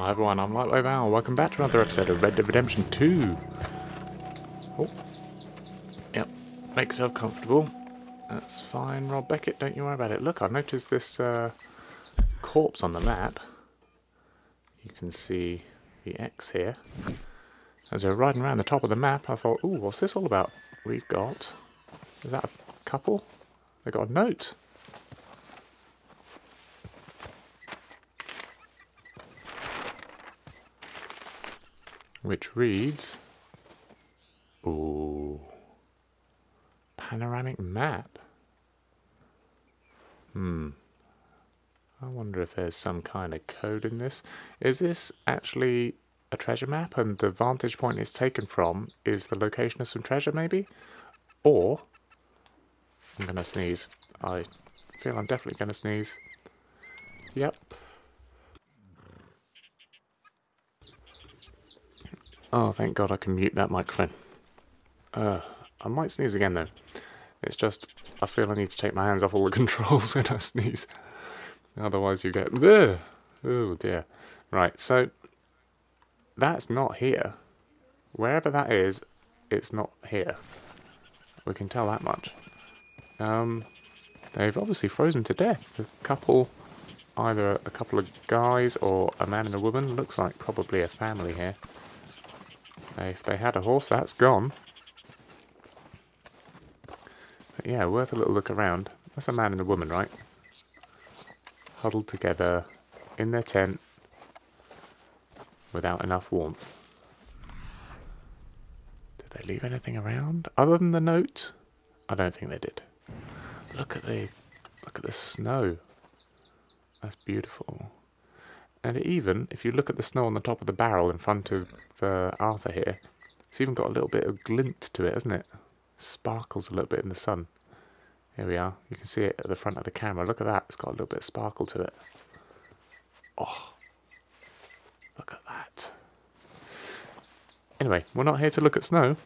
Hi everyone, I'm Lightwave AI, welcome back to another episode of Red Dead Redemption 2. Oh. Yep, make yourself comfortable. That's fine, Rob Beckett, don't you worry about it. Look, I've noticed this corpse on the map. You can see the X here. As we're riding around the top of the map, I thought, ooh, what's this all about? We've got... is that a couple? They got a note. Which reads, ooh, panoramic map. I wonder if there's some kind of code in this. Is this actually a treasure map and the vantage point it's taken from is the location of some treasure maybe? Or, I'm gonna sneeze. I feel I'm definitely gonna sneeze. Yep. Oh, thank God I can mute that microphone. I might sneeze again, though. It's just, I feel I need to take my hands off all the controls when I sneeze. Otherwise you get... ugh. Oh, dear. Right, so... that's not here. Wherever that is, it's not here. We can tell that much. They've obviously frozen to death. A couple... either a couple of guys or a man and a woman. Looks like probably a family here. If they had a horse, that's gone. But yeah, worth a little look around. That's a man and a woman, right? Huddled together in their tent without enough warmth. Did they leave anything around other than the note? I don't think they did. Look at the snow. That's beautiful. And even, if you look at the snow on the top of the barrel in front of Arthur here, it's even got a little bit of glint to it, hasn't it? Sparkles a little bit in the sun. Here we are. You can see it at the front of the camera. Look at that. It's got a little bit of sparkle to it. Oh, look at that. Anyway, we're not here to look at snow.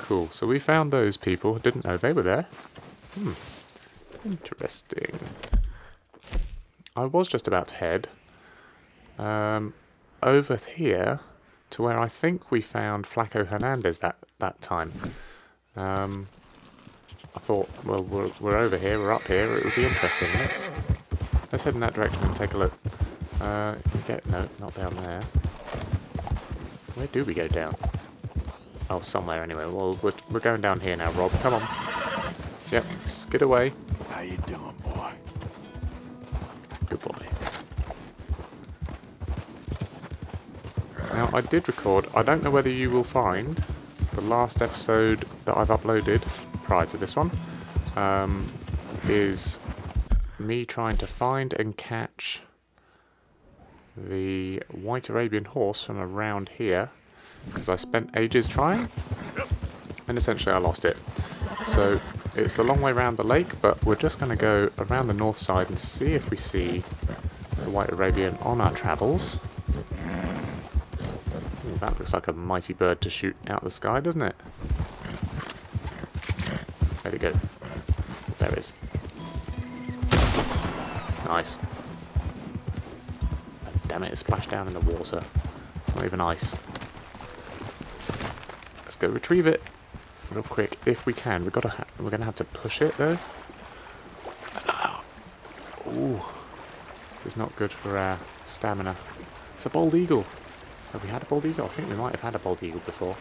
Cool. So we found those people. Didn't know they were there. Interesting. I was just about to head over here to where I think we found Flaco Hernandez that time. I thought, well, we're over here, we're up here, it would be interesting. Let's head in that direction and take a look. No, not down there. Where do we go down? Oh, somewhere anyway. Well, we're going down here now, Rob. Come on. Yep, skid away. How you doing, boy? Good boy. Now, I did record. I don't know whether you will find the last episode that I've uploaded prior to this one is me trying to find and catch the White Arabian horse from around here because I spent ages trying and essentially I lost it. So it's the long way around the lake, but we're just going to go around the north side and see if we see the White Arabian on our travels. Ooh, that looks like a mighty bird to shoot out the sky, doesn't it? There we go. There it is. Nice. Oh, damn it, it splashed down in the water. It's not even ice. Let's go retrieve it. Real quick, if we can. We're gonna have to push it though. Ooh, this is not good for our stamina. It's a bald eagle. Have we had a bald eagle? I think we might have had a bald eagle before.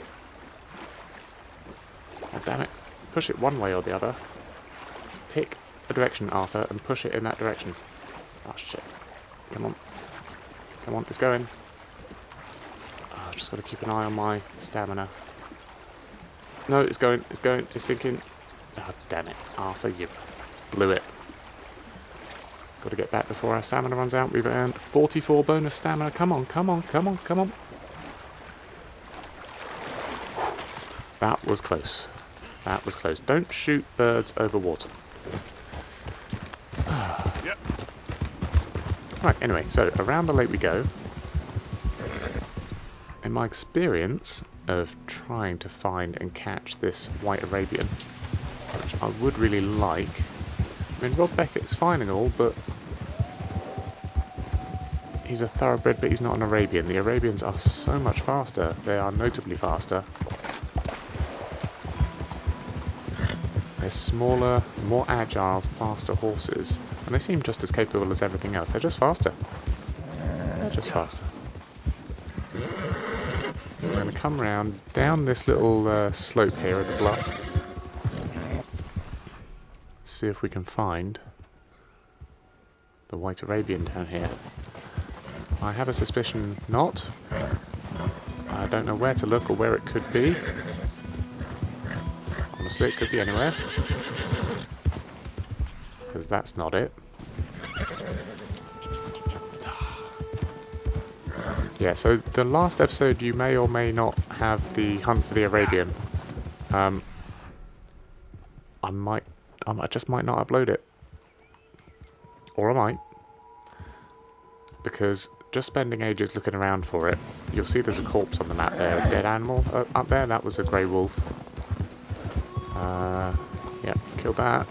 Oh, damn it! Push it one way or the other. Pick a direction, Arthur, and push it in that direction. Oh shit! Come on, come on, it's going. Oh, I've just got to keep an eye on my stamina. No, it's going, it's sinking. Oh, damn it, Arthur, you blew it. Got to get back before our stamina runs out. We've earned 44 bonus stamina. Come on, come on, come on, come on. That was close. That was close. Don't shoot birds over water. Yep. Right, anyway, so around the lake we go. In my experience of trying to find and catch this White Arabian, which I would really like. I mean, Rob Beckett's fine and all, but he's a thoroughbred, but he's not an Arabian. The Arabians are so much faster. They are notably faster. They're smaller, more agile, faster horses. And they seem just as capable as everything else. They're just faster. They're just faster. So we're going to come round down this little slope here at the bluff. See if we can find the White Arabian down here. I have a suspicion not. I don't know where to look or where it could be. Honestly, it could be anywhere. Because that's not it. Yeah, so the last episode you may or may not have the hunt for the Arabian. I just might not upload it. Or I might. Because just spending ages looking around for it. You'll see there's a corpse on the map there, a dead animal up there. That was a grey wolf. Yeah, kill that.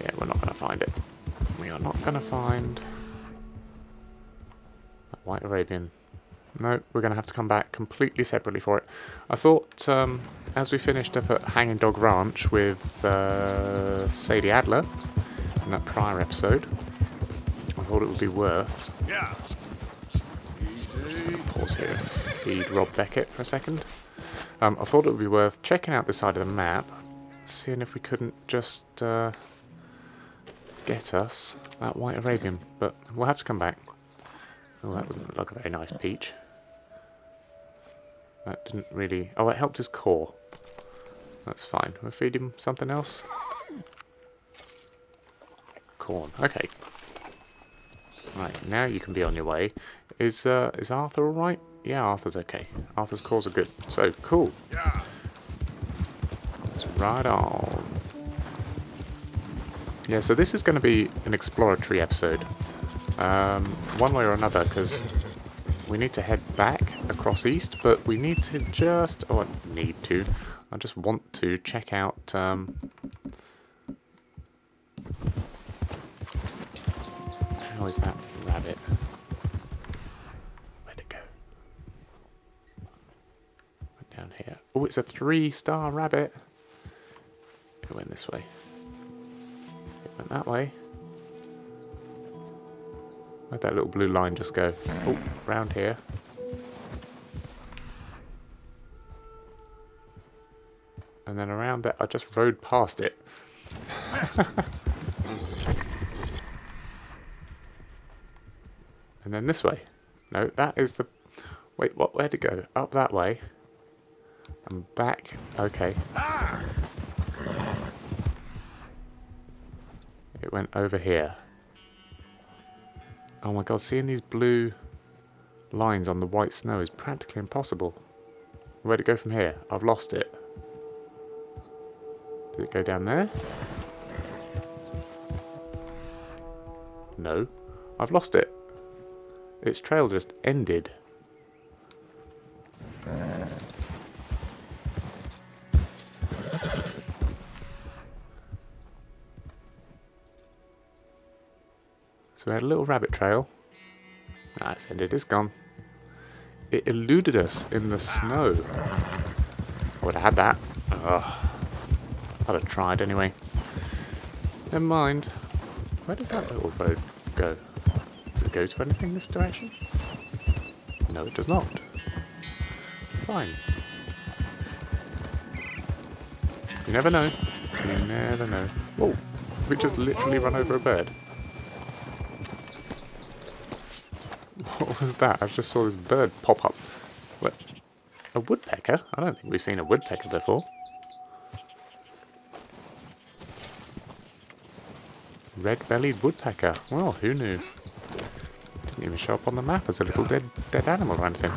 Yeah, we're not going to find it. We are not going to find that White Arabian. No, we're going to have to come back completely separately for it. I thought, as we finished up at Hanging Dog Ranch with Sadie Adler in that prior episode, I thought it would be worth... Yeah. Just going to pause here and feed Rob Beckett for a second. I thought it would be worth checking out this side of the map, seeing if we couldn't just get us that White Arabian, but we'll have to come back. Oh, that doesn't look like a very nice peach. That didn't really... Oh, it helped his core. That's fine. We'll feed him something else. Corn. Okay. Right, now you can be on your way. Is Arthur alright? Yeah, Arthur's okay. Arthur's cores are good. So, cool. Yeah. Let's ride on. Yeah, so this is going to be an exploratory episode. One way or another, because we need to head back across east, but we need to just... Oh, I need to. I just want to check out... how is that rabbit? Where'd it go? Went down here. Oh, it's a 3-star rabbit. It went this way. It went that way. Where'd that little blue line just go? Oh, round here. And then around that, I just rode past it. And then this way. No, that is the... Wait, what? Where'd it go? Up that way. And back. Okay. It went over here. Oh my god, seeing these blue lines on the white snow is practically impossible. Where'd it go from here? I've lost it. Did it go down there? No. I've lost it. Its trail just ended. So we had a little rabbit trail. Ah, it's ended. It's gone. It eluded us in the snow. I would have had that. Ugh. I'd have tried anyway. Never mind. Where does that little road go? Does it go to anything this direction? No, it does not. Fine. You never know. You never know. Whoa. We just literally run over a bird. What was that? I just saw this bird pop up. What? A woodpecker? I don't think we've seen a woodpecker before. Red-bellied woodpecker. Well, who knew? Didn't even show up on the map as a little dead animal or anything.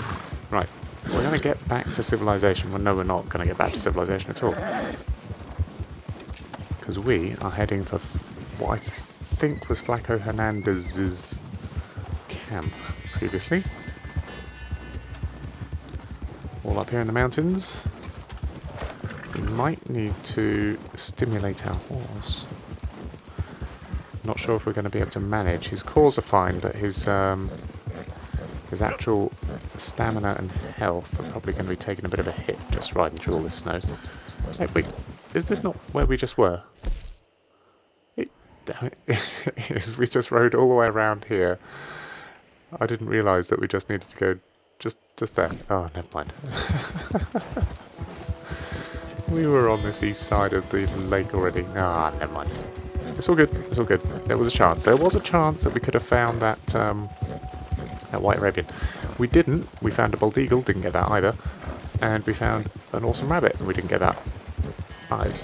Right, we're going to get back to civilization. Well, no, we're not going to get back to civilization at all. Because we are heading for what I think was Flaco Hernandez's camp. Previously. All up here in the mountains. We might need to stimulate our horse. Not sure if we're going to be able to manage. His cores are fine, but his actual stamina and health are probably going to be taking a bit of a hit just riding through all this snow. Is this not where we just were? Damn it. We just rode all the way around here. I didn't realise that we just needed to go just there. Oh, never mind. We were on this east side of the lake already. Ah, never mind. It's all good. It's all good. There was a chance. There was a chance that we could have found that that White Arabian. We didn't. We found a bald eagle. Didn't get that either. And we found an awesome rabbit. And we didn't get that either.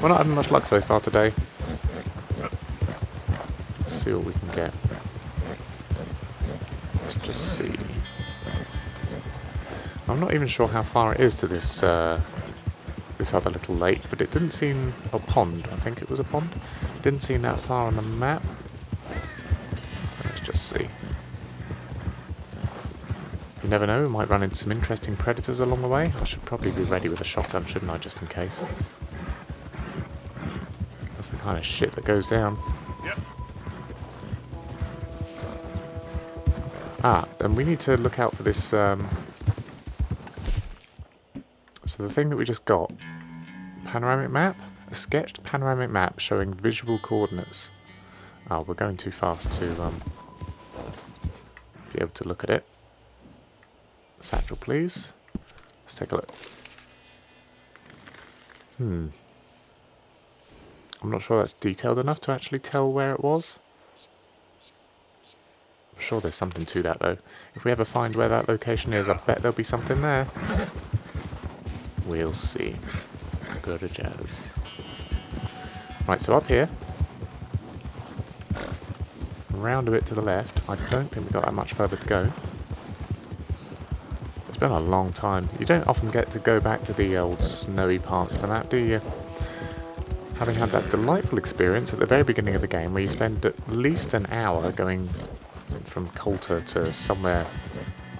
We're not having much luck so far today. Let's see what we can get. Let's just see. I'm not even sure how far it is to this this other little lake, but it didn't seem a pond. I think it was a pond. It didn't seem that far on the map. So let's just see. You never know. We might run into some interesting predators along the way. I should probably be ready with a shotgun, shouldn't I, just in case. That's the kind of shit that goes down. Yep. Ah, and we need to look out for this. So the thing that we just got, panoramic map, a sketched panoramic map showing visual coordinates. Oh, we're going too fast to be able to look at it. Satchel, please. Let's take a look. I'm not sure that's detailed enough to actually tell where it was. I'm sure there's something to that, though. If we ever find where that location is, I bet there'll be something there. We'll see. Go to jazz. Right, so up here. Round a bit to the left. I don't think we've got that much further to go. It's been a long time. You don't often get to go back to the old snowy parts of the map, do you? Having had that delightful experience at the very beginning of the game where you spend at least an hour going from Colter to somewhere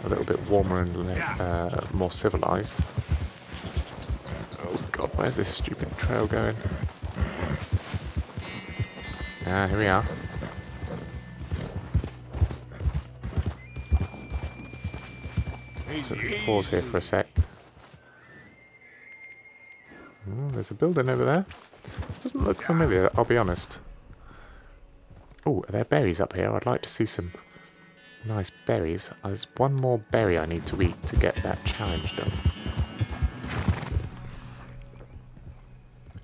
a little bit warmer and more civilized. Oh god, where's this stupid trail going? Ah, here we are. So we pause here for a sec. Oh, there's a building over there. This doesn't look familiar, I'll be honest. Oh, are there berries up here? I'd like to see some nice berries. There's one more berry I need to eat to get that challenge done.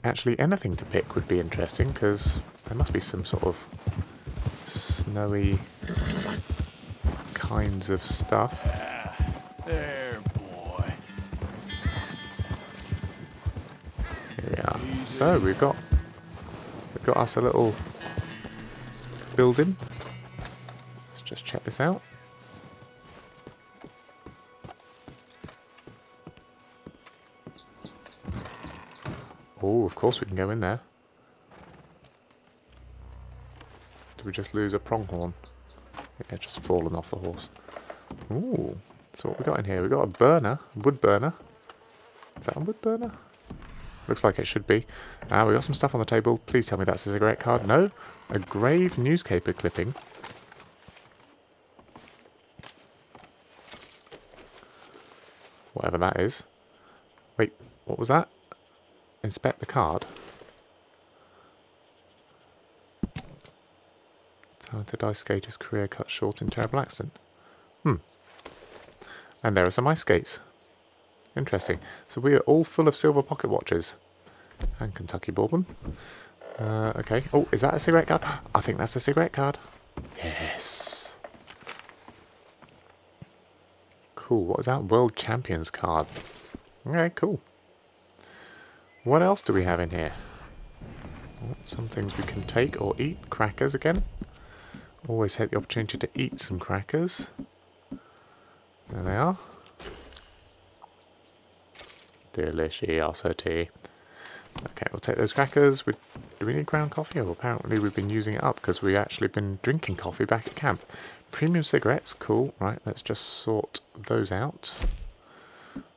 Actually, anything to pick would be interesting, because there must be some sort of snowy kinds of stuff. There, boy. Here we are. So we've got us a little building. Let's just check this out. Oh, of course we can go in there. Did we just lose a pronghorn? Yeah, just fallen off the horse. Ooh, so what we got in here? We got a burner, a wood burner. Is that a wood burner? Looks like it should be. We got some stuff on the table. Please tell me that's a cigarette card. No. A grave newspaper clipping. Whatever that is. Wait, what was that? Inspect the card. Talented ice skater's career cut short in terrible accident. And there are some ice skates. Interesting. So we are all full of silver pocket watches. And Kentucky Bourbon. Okay. Oh, is that a cigarette card? I think that's a cigarette card. Yes. Cool. What is that? World Champions card. Okay, cool. What else do we have in here? Some things we can take or eat. Crackers again. Always take the opportunity to eat some crackers. There they are. Deliciosity. Okay, we'll take those crackers. Do we need ground coffee? Oh, apparently we've been using it up because we've actually been drinking coffee back at camp. Premium cigarettes, cool. Right, let's just sort those out.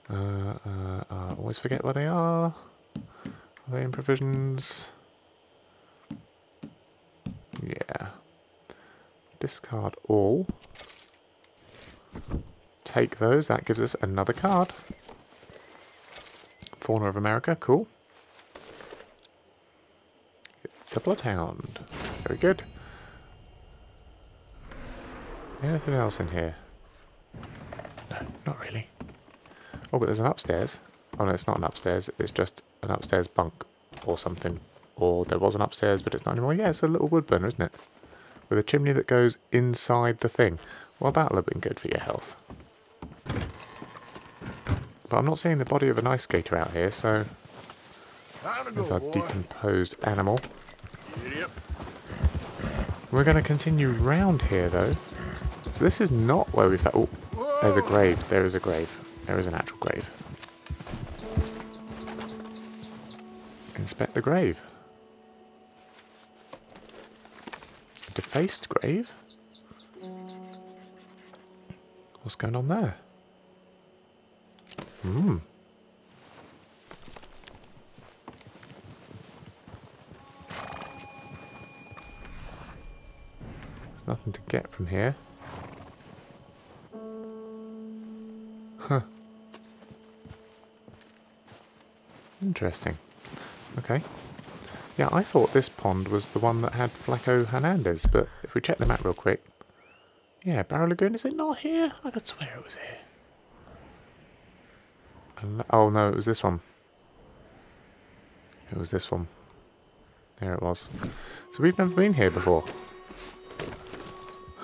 I always forget where they are. Are they in provisions? Yeah. Discard all. Take those. That gives us another card. Fauna of America. Cool. Supplet Hound. Very good. Anything else in here? No, not really. Oh, but there's an upstairs. Oh no, it's not an upstairs. It's just an upstairs bunk or something. Or there was an upstairs, but it's not anymore. Yeah, it's a little wood burner, isn't it? With a chimney that goes inside the thing. Well, that'll have been good for your health. But I'm not seeing the body of an ice skater out here, so... There's our decomposed animal. We're going to continue round here, though. So this is not where we found... Oh, there's a grave. There is a grave. There is an actual grave. Inspect the grave. A defaced grave? What's going on there? Hmm. There's nothing to get from here. Huh. Interesting. Okay. Yeah, I thought this pond was the one that had Flaco Hernandez, but if we check the map real quick... Yeah, Barrow Lagoon, is it not here? I could swear it was here. Oh no, it was this one. It was this one. There it was. So we've never been here before.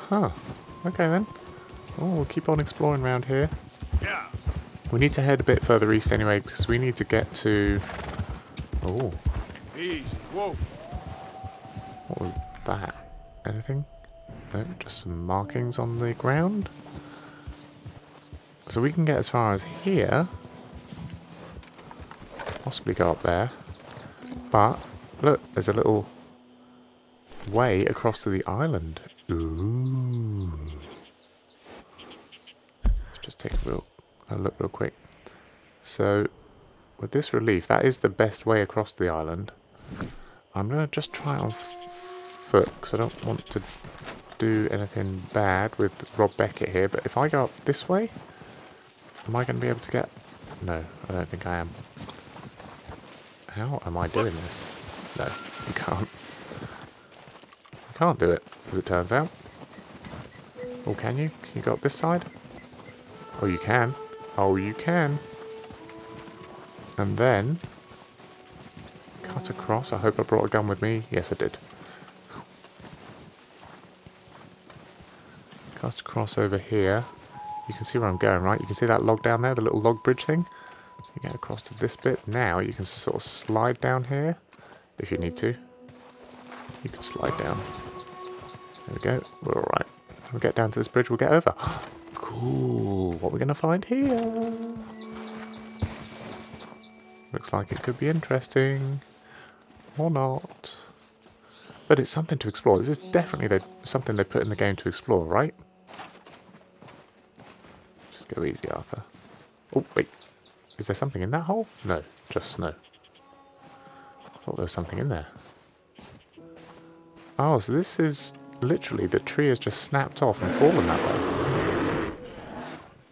Huh. Okay then. Oh, we'll keep on exploring around here. Yeah. We need to head a bit further east anyway, because we need to get to... Oh. Easy. Whoa. What was that? Anything? No, just some markings on the ground. So we can get as far as here. Possibly go up there. But, look, there's a little way across to the island. Ooh. Let's just take a look real quick. So, with this relief, that is the best way across to the island. I'm going to just try it on foot, because I don't want to do anything bad with Rob Beckett here. But if I go up this way, am I going to be able to get... No, I don't think I am. How am I doing this? No, you can't. I can't do it, as it turns out. Or can you? Can you go up this side? Oh, you can. Oh, you can. And then... Cut across. I hope I brought a gun with me. Yes, I did. Cut across over here. You can see where I'm going, right? You can see that log down there, the little log bridge thing? You get across to this bit. Now you can sort of slide down here, if you need to. You can slide down. There we go. We're all right. We'll get down to this bridge, we'll get over. Cool. What are we going to find here? Looks like it could be interesting. Or not. But it's something to explore. This is definitely something they put in the game to explore, right? Go easy, Arthur. Oh, wait. Is there something in that hole? No, just snow. I thought there was something in there. Oh, so this is literally the tree has just snapped off and fallen that way.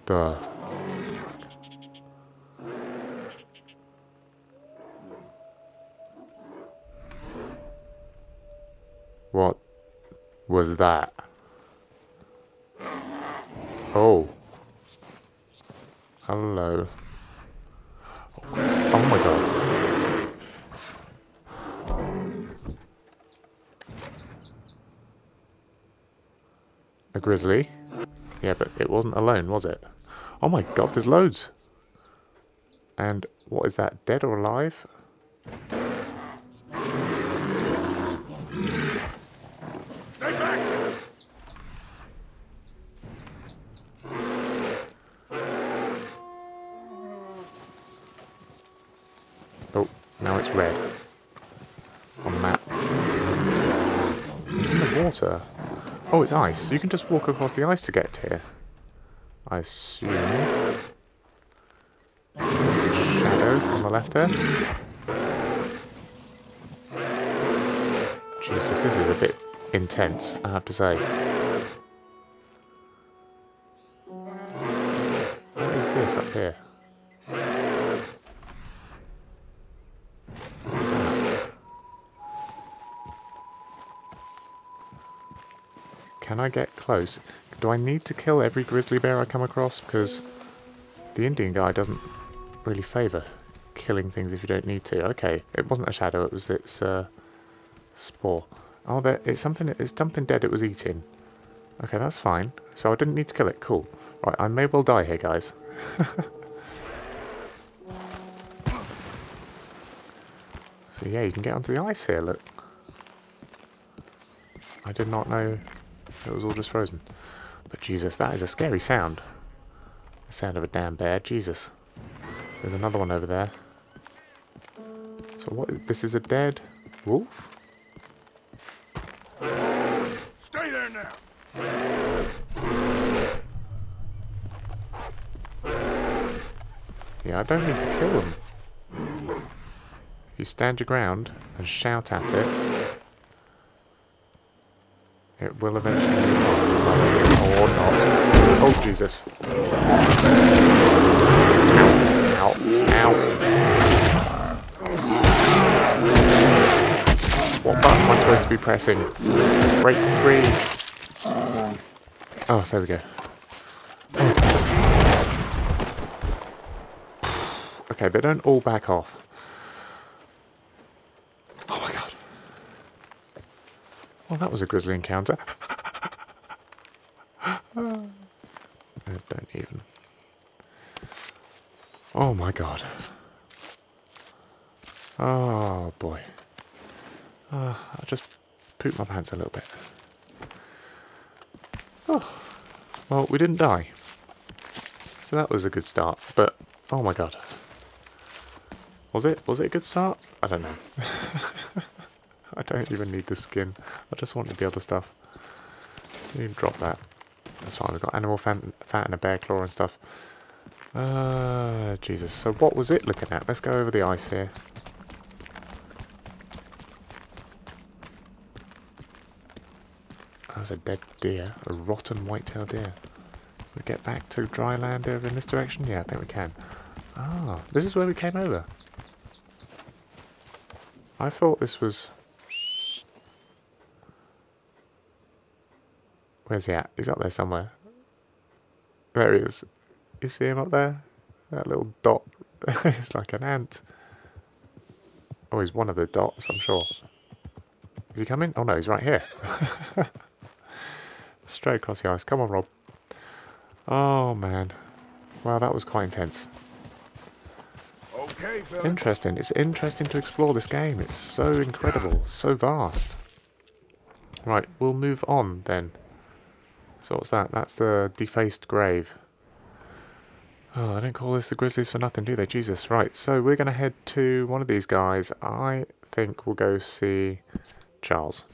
Duh. What was that? Oh. Hello. Oh my god. A grizzly? Yeah, but it wasn't alone, was it? Oh my god, there's loads! And what is that, dead or alive? Red on map. It's in the water. Oh, it's ice. You can just walk across the ice to get here. I assume. There's a shadow on the left there. Jesus, this is a bit intense, I have to say. What is this up here? What is that? Can I get close? Do I need to kill every grizzly bear I come across? Because the Indian guy doesn't really favour killing things if you don't need to. Okay, it wasn't a shadow, it was its spore. Oh, there, it's something dead it was eating. Okay, that's fine. So I didn't need to kill it, cool. Right, I may well die here, guys. So yeah, you can get onto the ice here, look. I did not know it was all just frozen. But Jesus, that is a scary sound. The sound of a damn bear, Jesus. There's another one over there. So what, this is a dead wolf? Stay there now! Yeah, I don't need to kill them. You stand your ground and shout at it. It will eventually... Or not. Oh, Jesus. Ow. Ow. Ow. What button am I supposed to be pressing? Break 3. Oh, there we go. Oh. Okay, they don't all back off. Oh my god. Well, that was a grizzly encounter. Don't even. Oh my god. Oh boy. I just pooped my pants a little bit. Oh. Well, we didn't die. So that was a good start, but oh my god. Was it a good start? I don't know. I don't even need the skin. I just wanted the other stuff. I didn't even drop that. That's fine, we've got animal fat and a bear claw and stuff. Jesus, so what was it looking at? Let's go over the ice here. That was a dead deer, a rotten white-tailed deer. Can we get back to dry land over in this direction? Yeah, I think we can. Ah, this is where we came over. I thought this was... Where's he at? He's up there somewhere. There he is. You see him up there? That little dot. It's like an ant. Oh, he's one of the dots, I'm sure. Is he coming? Oh no, he's right here. Straight across the ice. Come on, Rob. Oh, man. Wow, that was quite intense. Okay, fella. Interesting. It's interesting to explore this game. It's so incredible. So vast. Right, we'll move on then. So what's that? That's the defaced grave. Oh, I don't call this the Grizzlies for nothing, do they? Jesus. Right, so we're going to head to one of these guys. I think we'll go see Charles.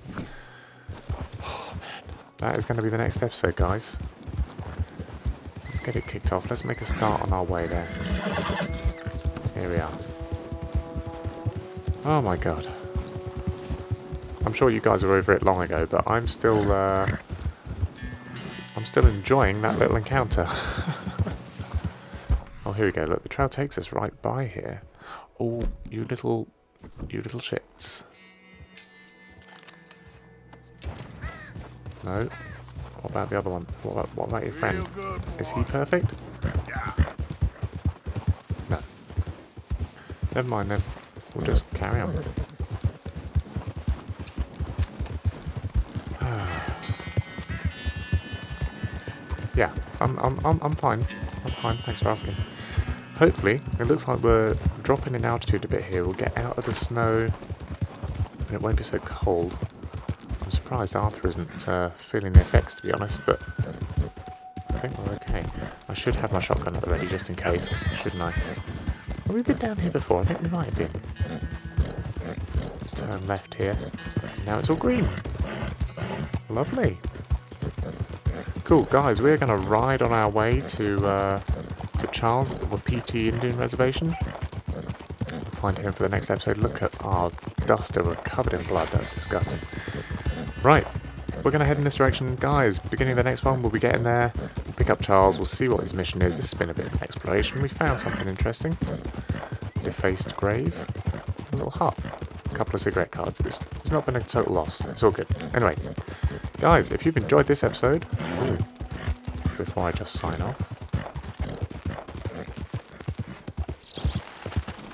Oh, man. That is going to be the next episode, guys. Let's get it kicked off. Let's make a start on our way there. Here we are. Oh, my God. I'm sure you guys are over it long ago, but I'm still enjoying that little encounter. Oh, here we go. Look, the trail takes us right by here. Oh, you little shits. No. What about the other one? What about your friend? Is he perfect? No. Never mind then. We'll just carry on. Yeah, I'm fine. I'm fine, thanks for asking. Hopefully, it looks like we're dropping in altitude a bit here. We'll get out of the snow and it won't be so cold. I'm surprised Arthur isn't feeling the effects, to be honest, but I think we're okay. I should have my shotgun at the ready just in case, shouldn't I? Have we been down here before? I think we might have been. Turn left here. Now it's all green. Lovely. Cool, guys, we're going to ride on our way to Charles at the Wapiti Indian Reservation. We'll find him for the next episode. Look at our duster, we're covered in blood, that's disgusting. Right, We're going to head in this direction, guys. Beginning of the next one, we'll be getting there. Pick up Charles, we'll see what his mission is. This has been a bit of an exploration. We found something interesting. Defaced grave. A little hut. A couple of cigarette cards. It's not been a total loss. It's all good. Anyway, guys, if you've enjoyed this episode... Ooh, before I just sign off...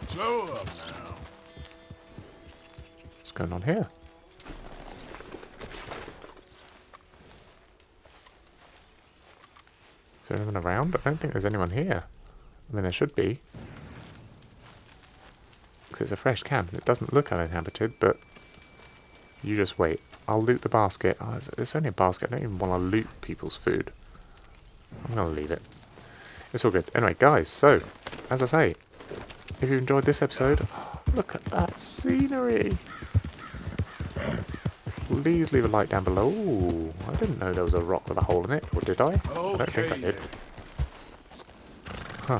Slow up now. What's going on here? Is there anyone around? I don't think there's anyone here. I mean, there should be. Because it's a fresh camp. It doesn't look uninhabited, but... You just wait. I'll loot the basket. Oh, it's only a basket. I don't even want to loot people's food. I'm going to leave it. It's all good. Anyway, guys, so, as I say, if you enjoyed this episode... Oh, look at that scenery! Please leave a like down below. Ooh, I didn't know there was a rock with a hole in it. Or did I? Okay. I don't think I did. Huh.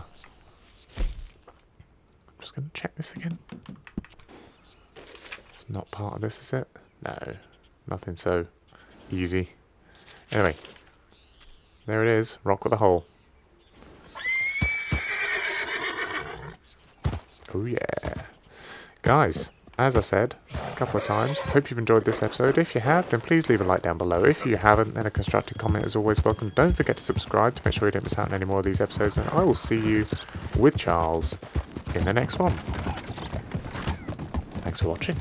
I'm just going to check this again. It's not part of this, is it? No. Nothing so easy. Anyway. There it is. Rock with a hole. Oh, yeah. Guys. As I said a couple of times, hope you've enjoyed this episode. If you have, then please leave a like down below. If you haven't, then a constructive comment is always welcome. Don't forget to subscribe to make sure you don't miss out on any more of these episodes. And I will see you with Charles in the next one. Thanks for watching.